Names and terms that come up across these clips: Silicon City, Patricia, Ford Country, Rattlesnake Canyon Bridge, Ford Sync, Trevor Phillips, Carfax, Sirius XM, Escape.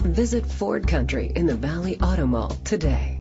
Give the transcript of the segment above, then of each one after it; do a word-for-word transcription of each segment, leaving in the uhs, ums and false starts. Visit Ford Country in the Valley Auto Mall today.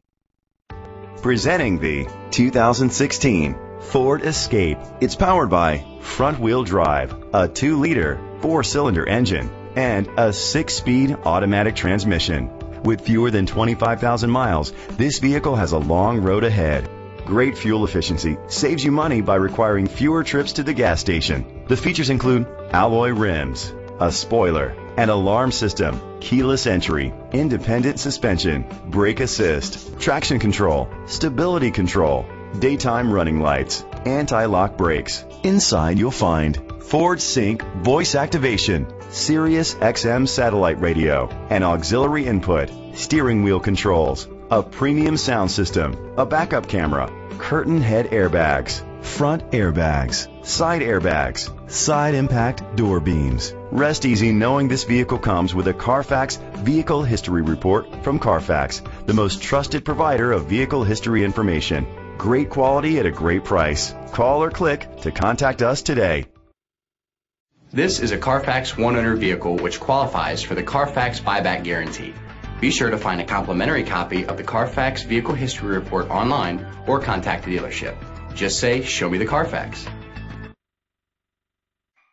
Presenting the two thousand sixteen Ford Escape. It's powered by front-wheel drive, a two liter four cylinder engine, and a six speed automatic transmission. With fewer than twenty-five thousand miles, this vehicle has a long road ahead. Great fuel efficiency saves you money by requiring fewer trips to the gas station. The features include alloy rims, a spoiler, an alarm system, keyless entry, independent suspension, brake assist, traction control, stability control, daytime running lights, anti-lock brakes. Inside you'll find Ford Sync voice activation, Sirius X M satellite radio, an auxiliary input, steering wheel controls, a premium sound system, a backup camera, curtain head airbags, front airbags, side airbags, side impact door beams. Rest easy knowing this vehicle comes with a Carfax Vehicle History Report from Carfax, the most trusted provider of vehicle history information. Great quality at a great price. Call or click to contact us today. This is a Carfax one owner vehicle which qualifies for the Carfax buyback guarantee. Be sure to find a complimentary copy of the Carfax Vehicle History Report online or contact the dealership. Just say, "Show me the Carfax."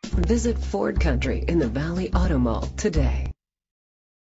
Visit Ford Country in the Valley Auto Mall today.